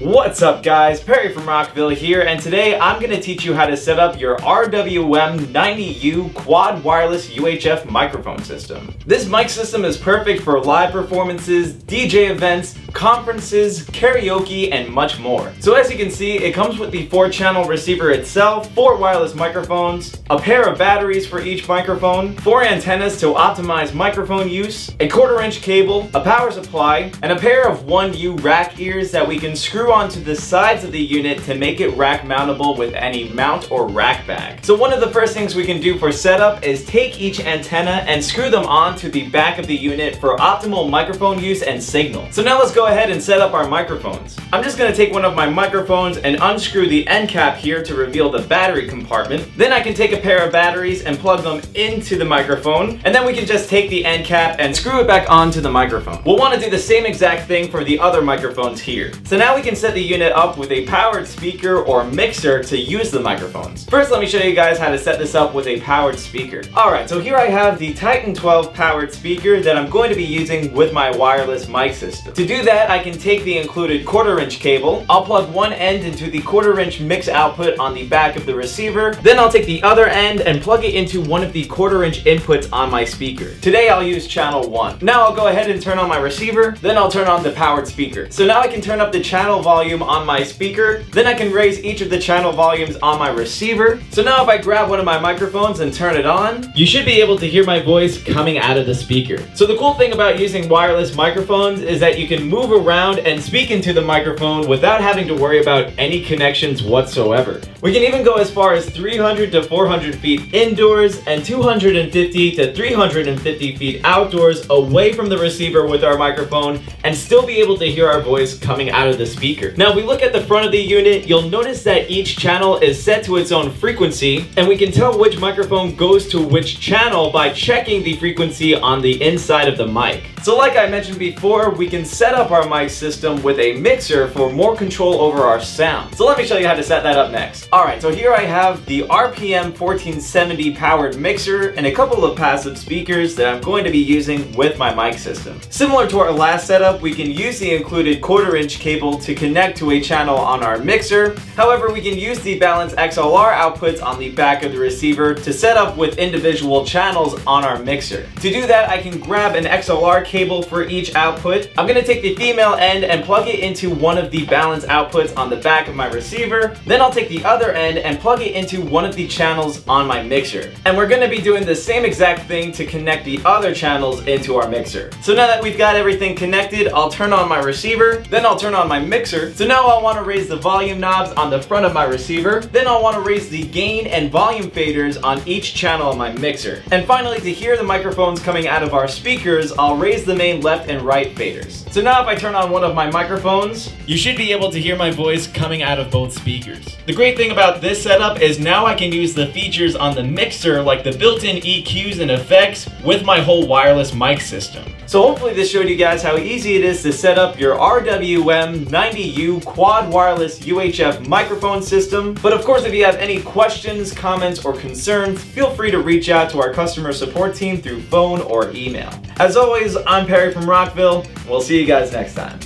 What's up guys, Perry from Rockville here, and today I'm going to teach you how to set up your RWM90U quad wireless UHF microphone system. This mic system is perfect for live performances, DJ events, conferences, karaoke, and much more. So as you can see, it comes with the 4-channel receiver itself, 4 wireless microphones, a pair of batteries for each microphone, 4 antennas to optimize microphone use, a 1/4-inch cable, a power supply, and a pair of 1U rack ears that we can screw onto the sides of the unit to make it rack mountable with any mount or rack bag. So one of the first things we can do for setup is take each antenna and screw them onto the back of the unit for optimal microphone use and signal. So now let's go ahead and set up our microphones. I'm just going to take one of my microphones and unscrew the end cap here to reveal the battery compartment. Then I can take a pair of batteries and plug them into the microphone, and then we can just take the end cap and screw it back onto the microphone. We'll want to do the same exact thing for the other microphones here. So now we can set the unit up with a powered speaker or mixer to use the microphones. First, let me show you guys how to set this up with a powered speaker. Alright, so here I have the Titan 12 powered speaker that I'm going to be using with my wireless mic system. To do that, I can take the included 1/4-inch cable, I'll plug one end into the 1/4-inch mix output on the back of the receiver, then I'll take the other end and plug it into one of the 1/4-inch inputs on my speaker. Today I'll use channel 1. Now I'll go ahead and turn on my receiver, then I'll turn on the powered speaker. So now I can turn up the channel volume on my speaker, then I can raise each of the channel volumes on my receiver. So now if I grab one of my microphones and turn it on, you should be able to hear my voice coming out of the speaker. So the cool thing about using wireless microphones is that you can move around and speak into the microphone without having to worry about any connections whatsoever. We can even go as far as 300 to 400 feet indoors and 250 to 350 feet outdoors away from the receiver with our microphone and still be able to hear our voice coming out of the speaker. Now if we look at the front of the unit, you'll notice that each channel is set to its own frequency, and we can tell which microphone goes to which channel by checking the frequency on the inside of the mic. So like I mentioned before, we can set up our mic system with a mixer for more control over our sound. So let me show you how to set that up next. Alright, so here I have the RPM 1470 powered mixer and a couple of passive speakers that I'm going to be using with my mic system. Similar to our last setup, we can use the included 1/4-inch cable to connect to a channel on our mixer. However, we can use the balanced XLR outputs on the back of the receiver to set up with individual channels on our mixer. To do that, I can grab an XLR cable for each output. I'm going to take the female end and plug it into one of the balanced outputs on the back of my receiver. Then I'll take the other end and plug it into one of the channels on my mixer. And we're going to be doing the same exact thing to connect the other channels into our mixer. So now that we've got everything connected, I'll turn on my receiver, then I'll turn on my mixer. So now I'll want to raise the volume knobs on the front of my receiver, then I'll want to raise the gain and volume faders on each channel of my mixer. And finally, to hear the microphones coming out of our speakers, I'll raise the main left and right faders. So now if I turn on one of my microphones, you should be able to hear my voice coming out of both speakers. The great thing about this setup is now I can use the features on the mixer like the built-in EQs and effects with my whole wireless mic system. So hopefully this showed you guys how easy it is to set up your RWM90U quad wireless UHF microphone system. But of course, if you have any questions, comments, or concerns, feel free to reach out to our customer support team through phone or email. As always, I'm Perry from Rockville. We'll see you guys next time.